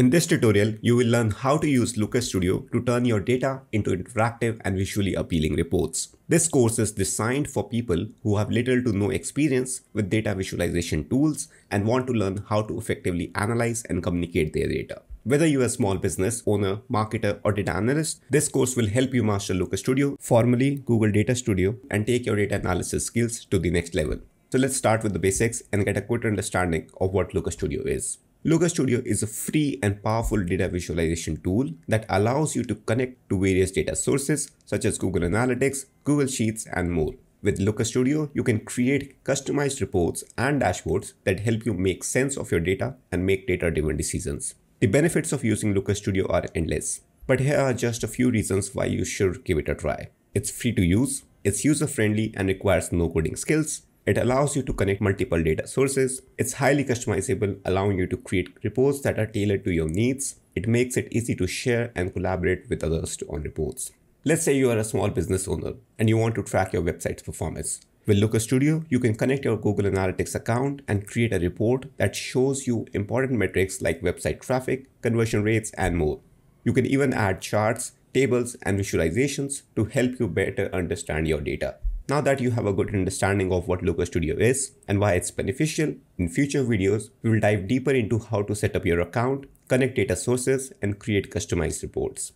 In this tutorial, you will learn how to use Looker Studio to turn your data into interactive and visually appealing reports. This course is designed for people who have little to no experience with data visualization tools and want to learn how to effectively analyze and communicate their data. Whether you're a small business owner, marketer, or data analyst, this course will help you master Looker Studio, formerly Google Data Studio, and take your data analysis skills to the next level. So let's start with the basics and get a quick understanding of what Looker Studio is. Looker Studio is a free and powerful data visualization tool that allows you to connect to various data sources such as Google Analytics, Google Sheets, and more. With Looker Studio, you can create customized reports and dashboards that help you make sense of your data and make data-driven decisions. The benefits of using Looker Studio are endless, but here are just a few reasons why you should give it a try. It's free to use, it's user-friendly and requires no coding skills. It allows you to connect multiple data sources. It's highly customizable, allowing you to create reports that are tailored to your needs. It makes it easy to share and collaborate with others on reports. Let's say you are a small business owner and you want to track your website's performance. With Looker Studio, you can connect your Google Analytics account and create a report that shows you important metrics like website traffic, conversion rates, and more. You can even add charts, tables, and visualizations to help you better understand your data. Now that you have a good understanding of what Looker Studio is and why it's beneficial, in future videos, we will dive deeper into how to set up your account, connect data sources, and create customized reports.